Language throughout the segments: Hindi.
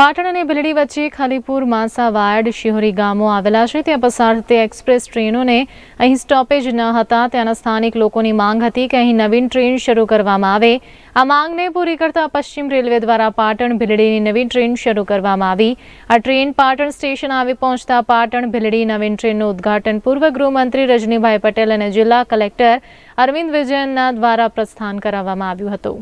પાટણ અને ભીલડી વચ્ચે ખાલીપુર માસાવાડ શિહોરી ગામો આવેલા છે ત્યાં પસાર થતી એક્સપ્રેસ ટ્રેનોને અહીં સ્ટોપેજ ન હતા ત્યાંના સ્થાનિક લોકોની માંગ હતી કે અહીં નવીન ટ્રેન શરૂ કરવામાં આવે આ માંગને પૂરી કરતા પશ્ચિમ રેલવે દ્વારા પાટણ ભીલડીની નવી ટ્રેન શરૂ કરવામાં આવી આ ટ્રેન પાટણ સ્ટેશન આવી પહોંચતા પાટણ ભીલડી નવીન ટ્રેનનું ઉદ્ઘાટન પૂર્વ ગૃહમંત્રી રજનીભાઈ પટેલ અને જિલ્લા કલેક્ટર અરવિંદ વિજયનના દ્વારા પ્રસ્થાન કરાવવામાં આવ્યું હતું।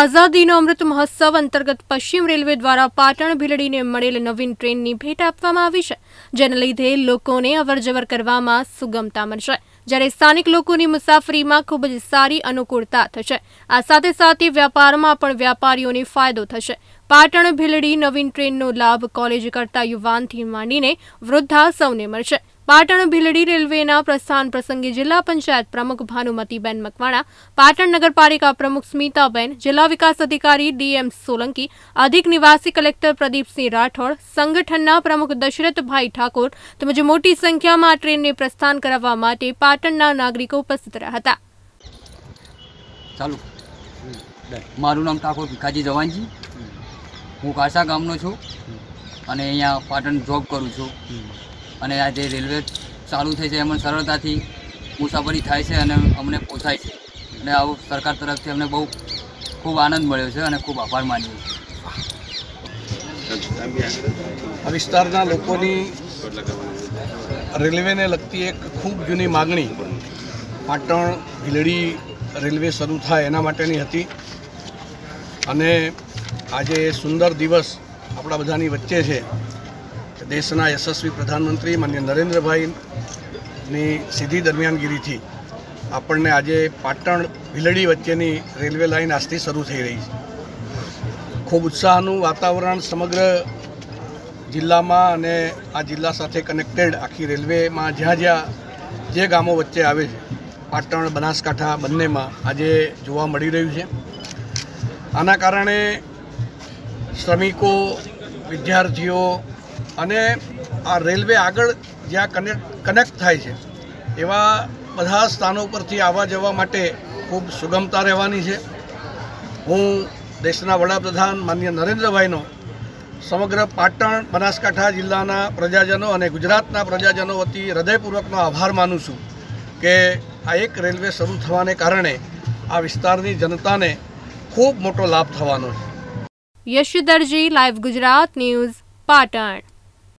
आजादी का अमृत महोत्सव अंतर्गत पश्चिम रेलवे द्वारा पाटण भीलड़ी ने मळेल नवीन ट्रेन की भेट आपवामां आवी छे, जेने लीधे लोकोने अवरजवर करवामां सुगमता मळशे, ज्यारे स्थानिक लोकोनी मुसाफरीमां खूब ज सारी अनुकूलता थशे। आ साथे साथे व्यापारमां पण व्यापारीओने फायदो थशे। पाटण भीलड़ी नवीन ट्रेननो लाभ कॉलेज करता युवानथी मांडीने वृद्धा सौने मळशे। पाटण भीलड़ी रेलवेना प्रस्थान प्रसंगे जिला पंचायत प्रमुख भानुमतीबेन मकवाणा, पाटण नगरपालिका प्रमुख स्मिताबेन, जिला विकास अधिकारी डीएम सोलंकी, अधिक निवासी कलेक्टर प्रदीप सिंह राठौड़, संगठनना प्रमुख दशरथभाई ठाकुर तमज मोटी संख्या में आ ट्रेन ने प्रस्थान करावा माटे पाटणना नागरिको उपस्थित रह्या हता। चालू मारू नाम ठाकुर भीखाजी जवानजी, हूँ कासा गामनो छूं अने अहींया पाटण जॉब करूं छूं। अने आज रेलवे चालू थी एम सरलता मुसाफरी थाय से अमने पोसाय से अने आवो सरकार तरफ से अमने बहुत खूब आनंद मळ्यो छे अने खूब आभार मान्यो छे। विस्तारना लोकोनी रेलवे ने लगती एक खूब जूनी मागणी पाटण भीलड़ी रेलवे शरू थाय एना माटेनी हती अने आजे सुंदर दिवस आपणा बधानी वच्चे छे। देशना यशस्वी प्रधानमंत्री माननीय नरेन्द्र भाई नी सीधी दरमियानगिरी थी आपने आज पाटण भीलड़ी वच्चेनी रेलवे लाइन आज शुरू थी रही है। खूब उत्साहनु वातावरण समग्र जिल्ला में अने आ जिल्ला साथे कनेक्टेड आखी रेलवे में ज्या ज्या जे गामों वच्चे आवे पाटण बनासकांठा बंने में आज जोवा मळी रह्युं छे। आना कारणे श्रमिकों विद्यार्थीओ अने आ रेलवे आगळ ज्या कनेक्ट थाय छे एवा बधा स्थानों परथी आवा जवा माटे खूब सुगमता रहेवानी छे। हूँ देशना वडाप्रधान माननीय नरेन्द्रभाईनो समग्र पाटण बनासकांठा जिल्लाना प्रजाजनों अने गुजरातना प्रजाजनों वती हृदयपूर्वकनो आभार मानु छूं के आ एक रेलवे शरू थवाने कारणे आ विस्तारनी जनताने खूब मोटो लाभ थवानो छे। यश दर्जी, लाइव गुजरात न्यूज, पाटण।